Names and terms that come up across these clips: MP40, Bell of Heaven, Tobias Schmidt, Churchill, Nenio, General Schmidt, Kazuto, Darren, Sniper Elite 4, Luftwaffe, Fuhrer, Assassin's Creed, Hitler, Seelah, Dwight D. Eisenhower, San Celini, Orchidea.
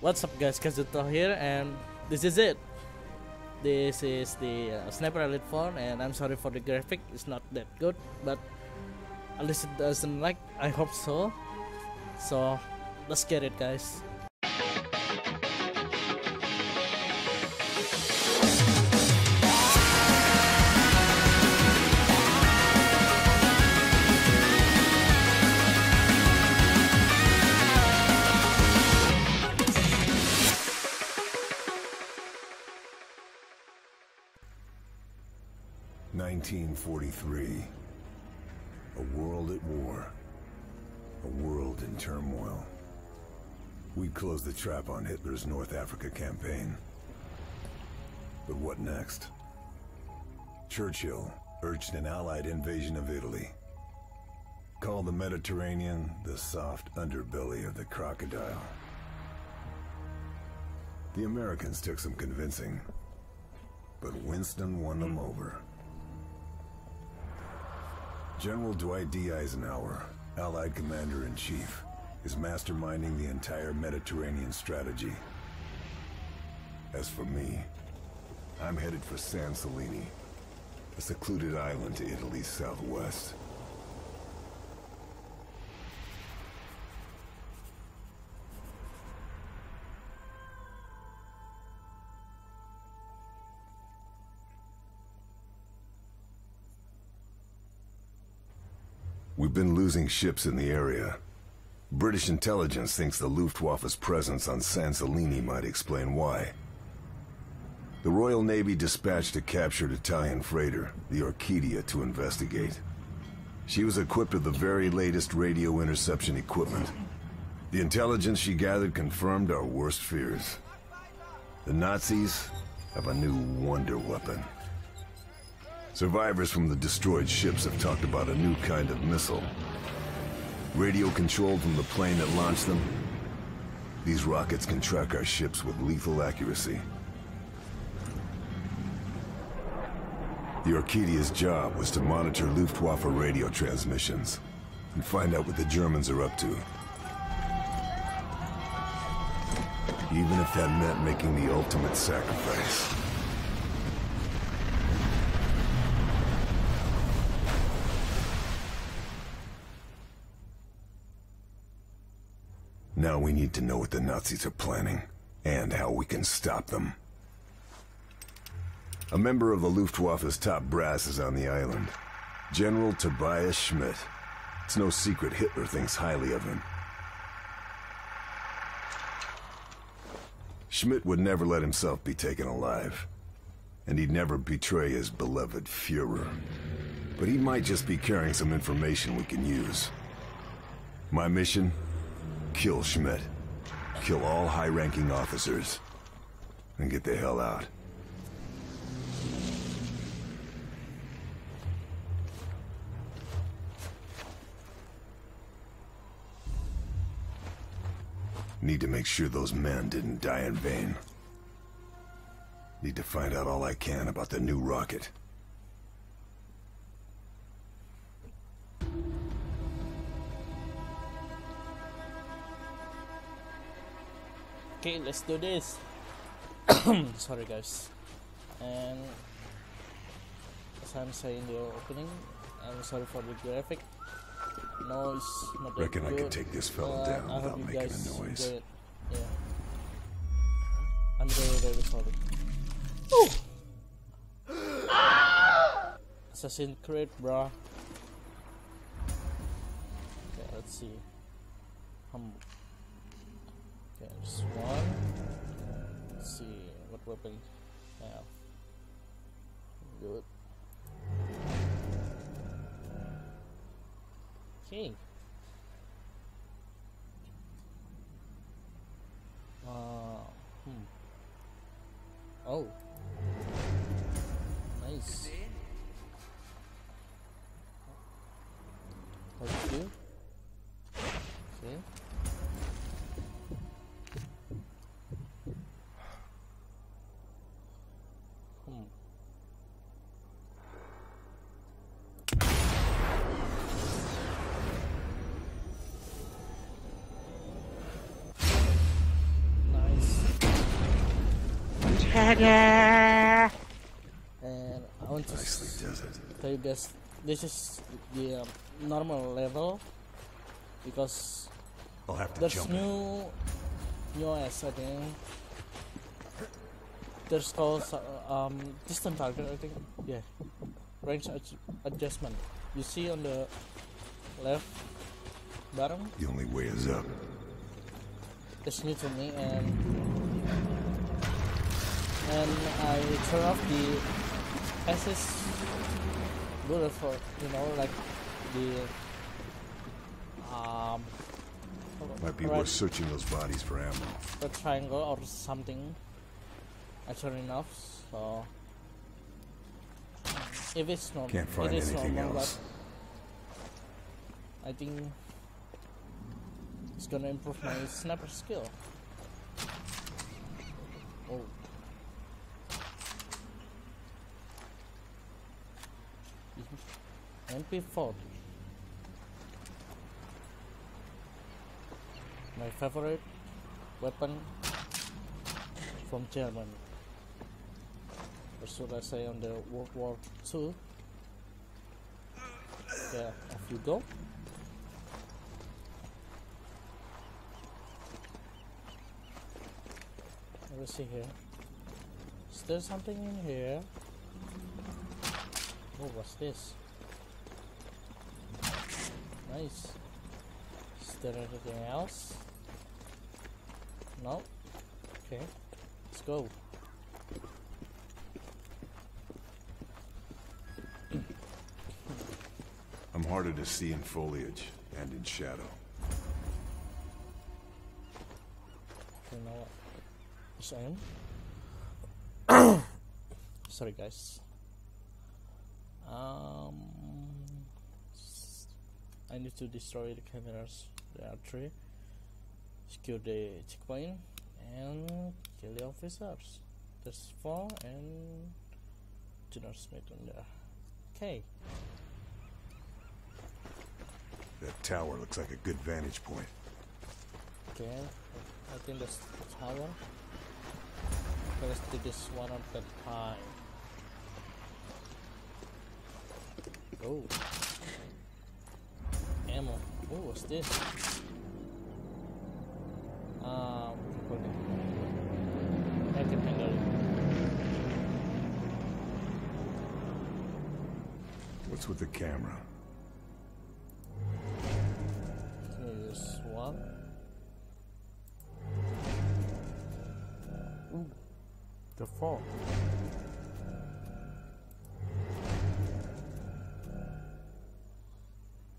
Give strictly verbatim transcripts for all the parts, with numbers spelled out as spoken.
What's up guys, Kazuto here, and this is it. This is the uh, Sniper Elite four, and I'm sorry for the graphic, it's not that good, but at least it doesn't like, I hope so. So, let's get it guys. nineteen forty-three, a world at war, a world in turmoil. We closed the trap on Hitler's North Africa campaign. But what next? Churchill urged an Allied invasion of Italy. Called the Mediterranean the soft underbelly of the crocodile. The Americans took some convincing, but Winston won them over. General Dwight D. Eisenhower, Allied Commander-in-Chief, is masterminding the entire Mediterranean strategy. As for me, I'm headed for San Celini, a secluded island to Italy's southwest. We've been losing ships in the area. British intelligence thinks the Luftwaffe's presence on San Celini might explain why. The Royal Navy dispatched a captured Italian freighter, the Orchidea, to investigate. She was equipped with the very latest radio interception equipment. The intelligence she gathered confirmed our worst fears. The Nazis have a new wonder weapon. Survivors from the destroyed ships have talked about a new kind of missile. Radio controlled from the plane that launched them. These rockets can track our ships with lethal accuracy. The Orchidea's job was to monitor Luftwaffe radio transmissions and find out what the Germans are up to. Even if that meant making the ultimate sacrifice. Now we need to know what the Nazis are planning, and how we can stop them. A member of the Luftwaffe's top brass is on the island. General Tobias Schmidt. It's no secret Hitler thinks highly of him. Schmidt would never let himself be taken alive, and he'd never betray his beloved Fuhrer. But he might just be carrying some information we can use. My mission? Kill Schmidt, kill all high-ranking officers, and get the hell out. Need to make sure those men didn't die in vain. Need to find out all I can about the new rocket. Okay, let's do this. Sorry guys, and as I'm saying in the opening, I'm sorry for the graphic. No, it's not that Reckon good. I can take this fella uh, down I without making a noise. Yeah. I'm very very sorry. Assassin's Creed, brah. Okay, let's see. Um, There's one. Let's see what weapon. Yeah. Good. Okay. Uh. Hmm. Oh. Nice. Thank you. Okay. Orchidea! And I want to tell you guys, this is the um, normal level because I'll have to there's jump new in. new S, I think. There's called um, distant target, I think. Yeah, range ad adjustment. You see on the left bottom. The only way is up. It's new to me, and and I turn off the assist bullet for, you know, like the um. Might be right, worth searching those bodies for ammo. The triangle or something. I turn it off, so if it's normal, can't find it is anything normal, else. I think it's gonna improve my sniper skill. Oh, M P forty. My favorite weapon from Germany. Or should I say on the World War Two? Yeah, off you go. Let me see here. Is there something in here? Oh, what's this? Nice. Is there anything else? No? Okay. Let's go. I'm harder to see in foliage and in shadow. You know what? Yes, I am. Sorry, guys. Um, I need to destroy the cameras. There are three. Secure the checkpoint and kill the officers. There's four and General Schmidt on there. Okay. That tower looks like a good vantage point. Okay, I think that's the tower. Let's do this one at the time. Oh, ammo. Oh, what's this? Um, I can handle it. What's with the camera? The fall.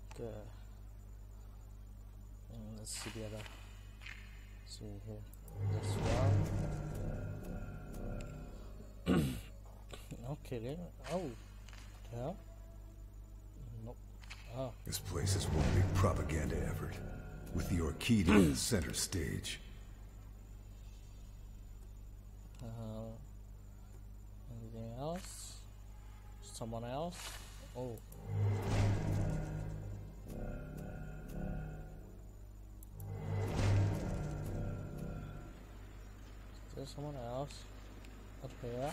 Okay. And let's see the other. See here. This one. Okay then. Oh. Yeah. Nope. Oh. This place is one big propaganda effort, with the Orchidea in the center stage. Someone else? Oh. Is there someone else up here?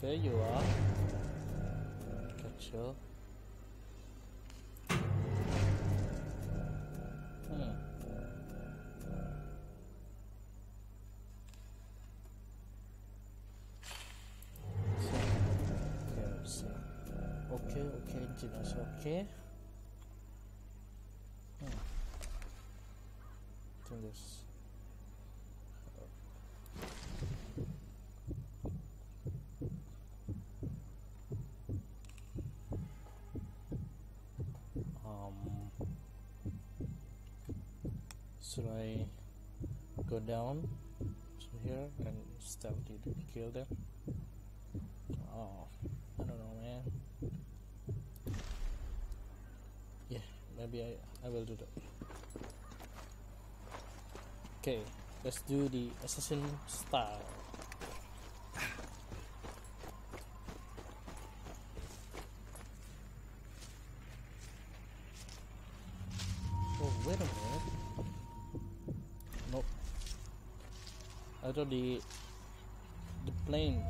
There you are. Catch you. Hmm. Okay, okay, engineers, okay. Hmm. I think this. Um, should I go down to here and stealthy to kill them? Oh, I don't know, man. Yeah, maybe I, I will do that. Okay, let's do the assassin style. Oh, wait a minute. Nope. I thought the the plane.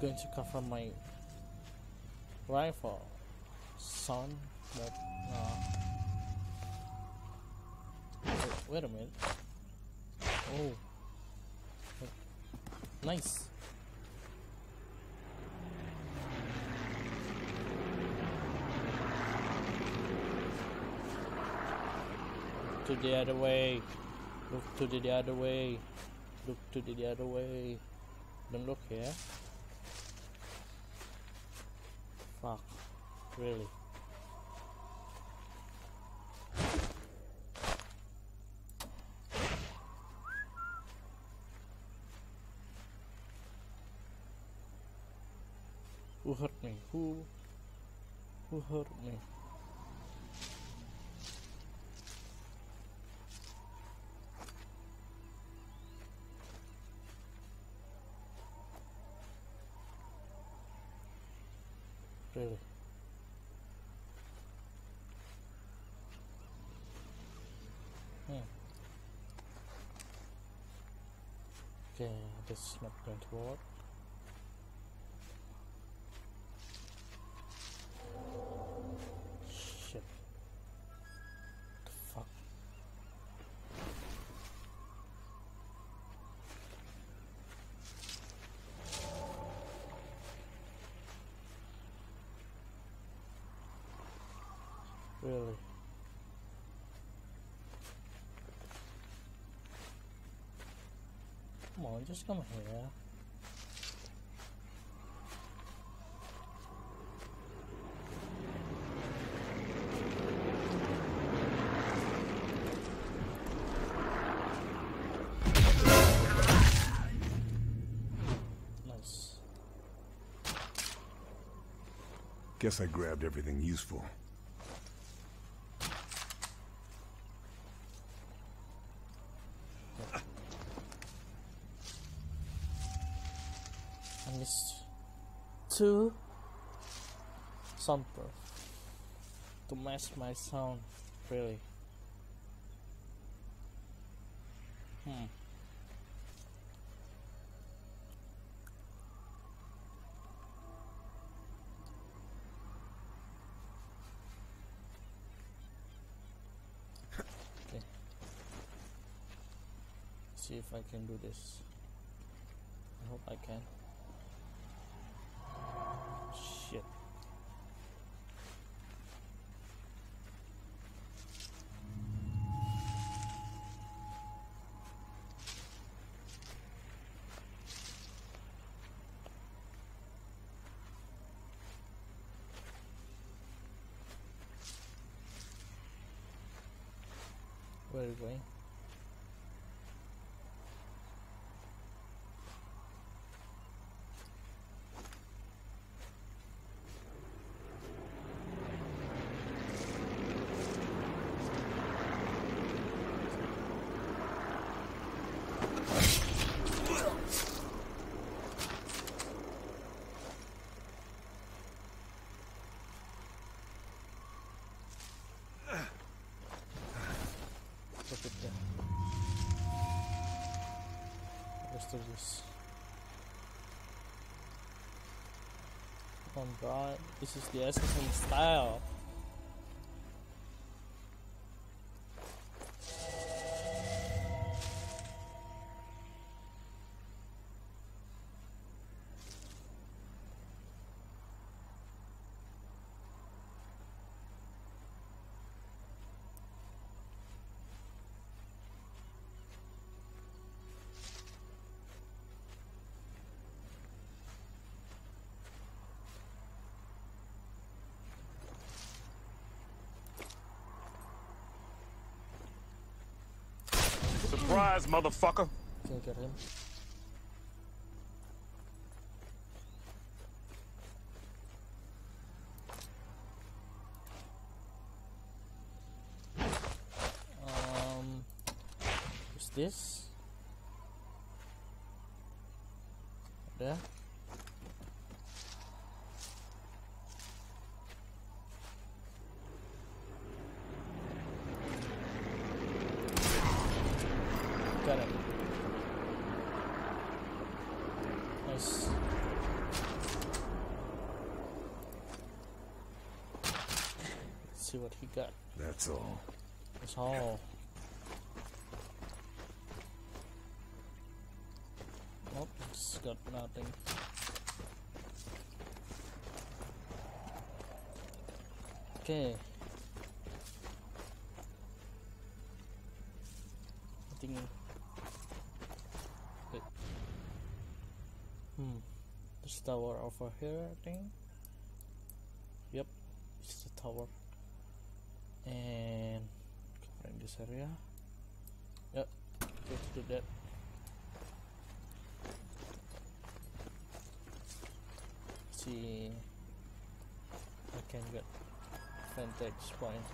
Going to cover my rifle. Sound but uh, wait, wait a minute. Oh, nice. To the other way. Look to the, the other way. Look to the, the other way. Don't look here. Fuck. Really. Who hurt me? Who? Who hurt me? Really? Hmm. Okay, this is not going to work. Shit. The fuck? Really? Come on, just come here. Nice. Guess I grabbed everything useful. To soundproof to match my sound, really. Hmm. Okay. See if I can do this. I hope I can. Shit. Where are you going? Of this. Oh god, this is the Assassin's style. Surprise, motherfucker! Can't get him. Um, what's this? There. see what he got. That's all. That's all. Nope, it's got nothing. Okay. I think. Wait. Hmm. There's a tower over here, I think. Yep, it's the tower. And covering this area. Yep, let's do that. Let's see, I can get vantage point.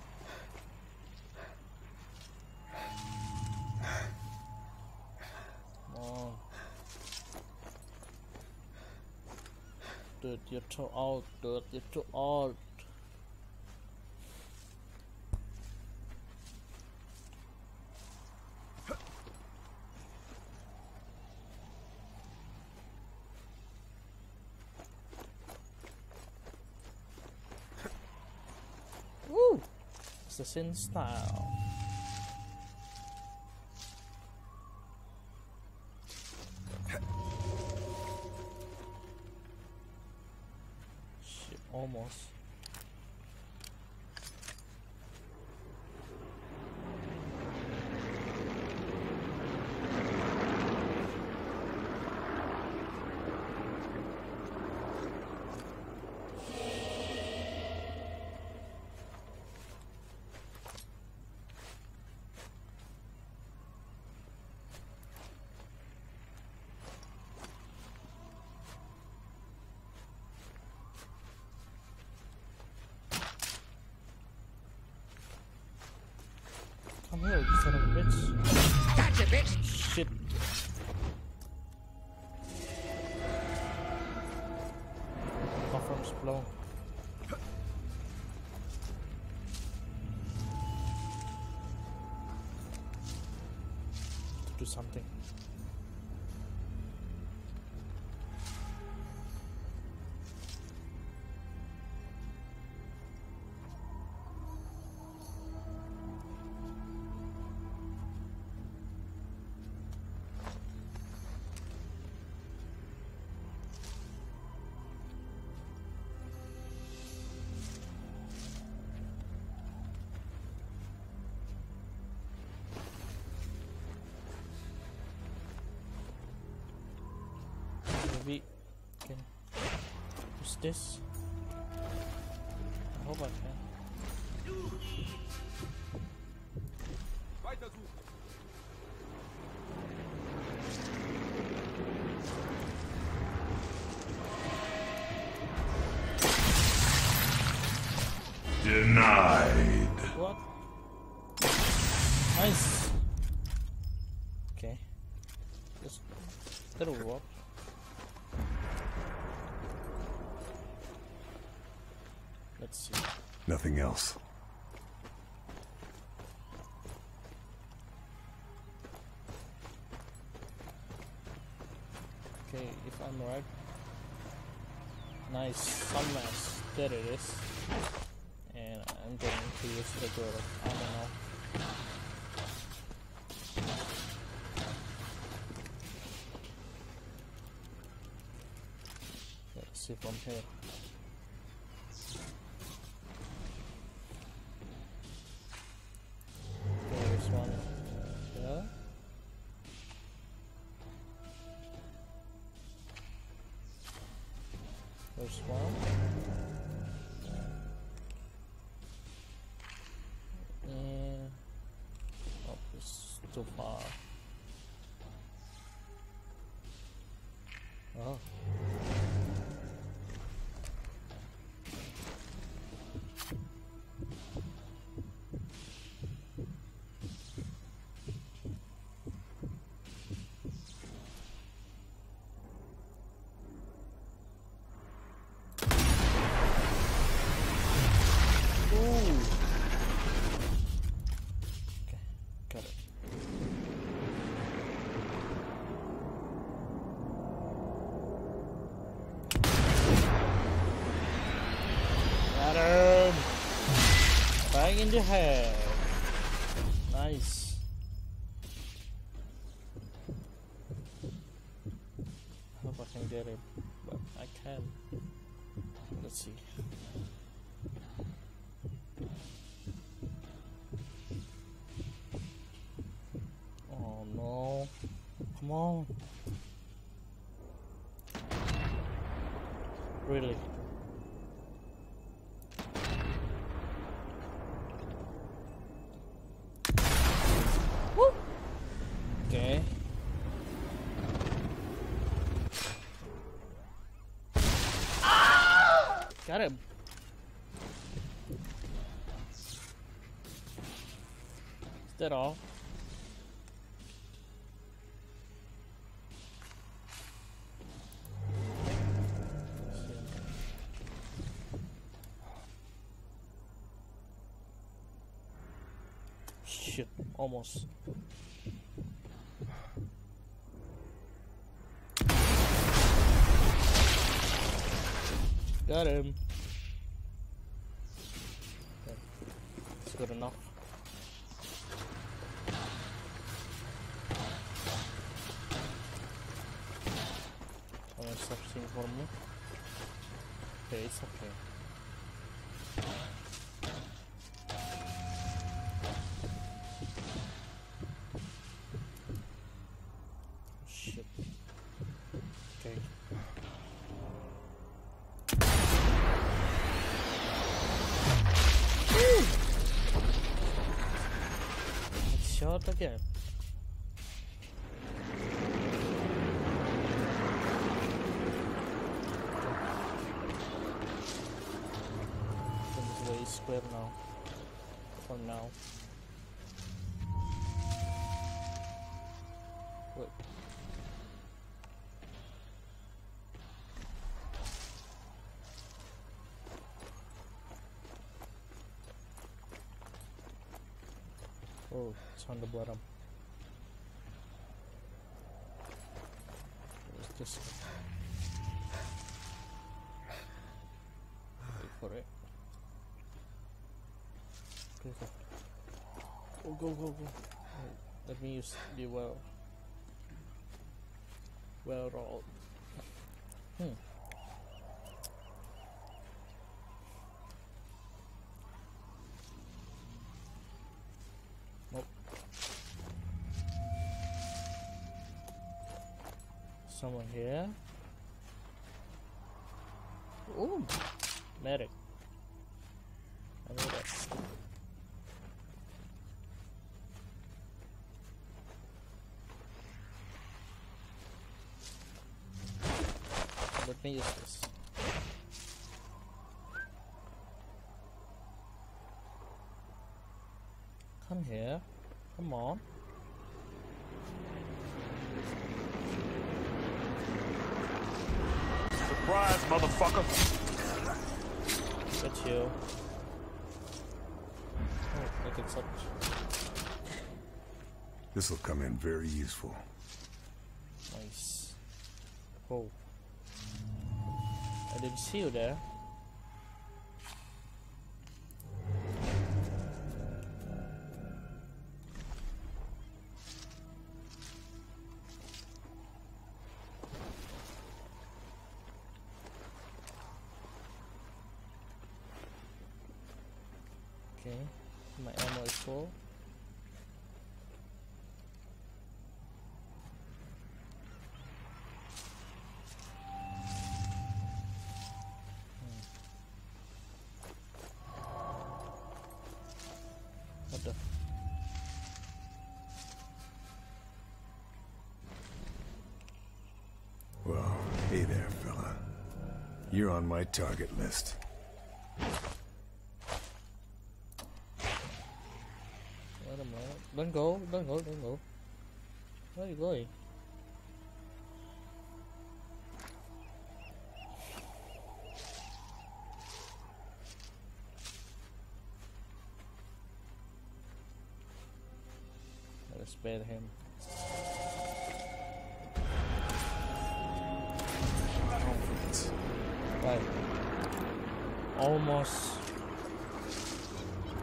Come on, dude, you're too old, dude, you're too old. Assassin style. Shit, almost. Here, you son of a bitch. Gotcha, bitch! Shit. Coffer's blown. Do something. We can use this. I hope I can. Denied. What? Nice. Okay. Just that'll work. Let's see. Nothing else. Okay, if I'm right. Nice, some mass. There it is. And I'm going to use the door. I don't know. Let's see from here. There's one. And oh, it's too far. Oh. in the head. Nice. I hope I can get it, but I can. Let's see. Oh no. Come on. Really? Woo! Okay. Ah! Got him. Is that all? Almost. Got him. It's good enough. I'm searching for me. Okay, it's okay. Again. Way square now. For now. Wait. Oh, it's on the bottom. Where's this one? Wait for it. Go, go. Oh, go, go, go. Let me use the well. Well rolled. Hmm. Someone here. Ooh, medic. I know that. Let me use this. Come here. Come on. Surprise, motherfucker! Look at you. Oh, look at such. This will come in very useful. Nice. Oh. I didn't see you there. My ammo is full. Hmm. What the? Well, hey there, fella. You're on my target list. Don't go, don't go, don't go. Where are you going? Gotta spare him. Right. Almost.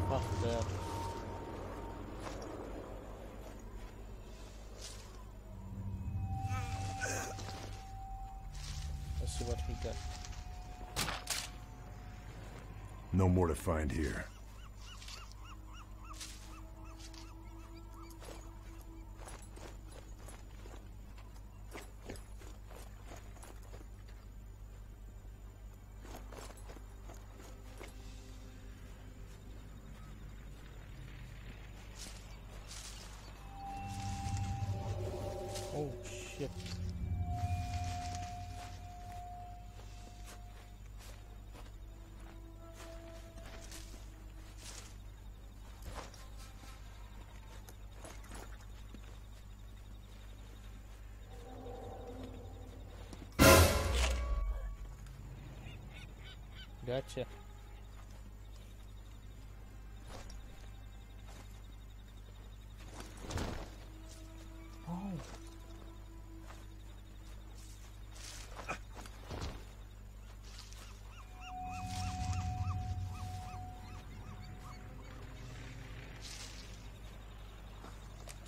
Oh. there. Let's see what we got. No more to find here. Gotcha. Oh.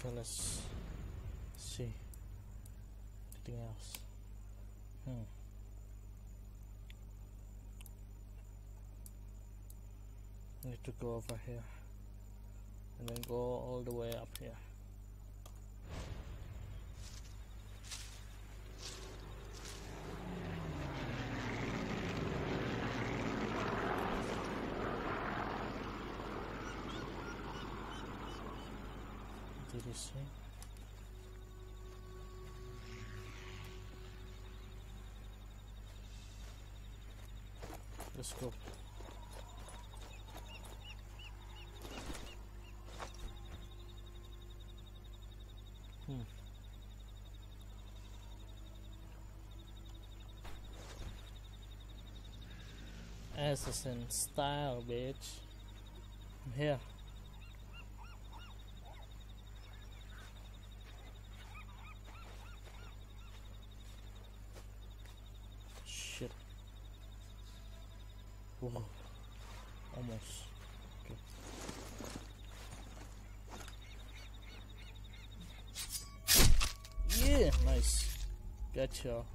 So let's see. Anything else? Hmm. Need to go over here and then go all the way up here. Did you see? Let's go. Assassin style, bitch. I'm here. Shit. Whoa. Almost. Okay. Yeah, nice. Gotcha.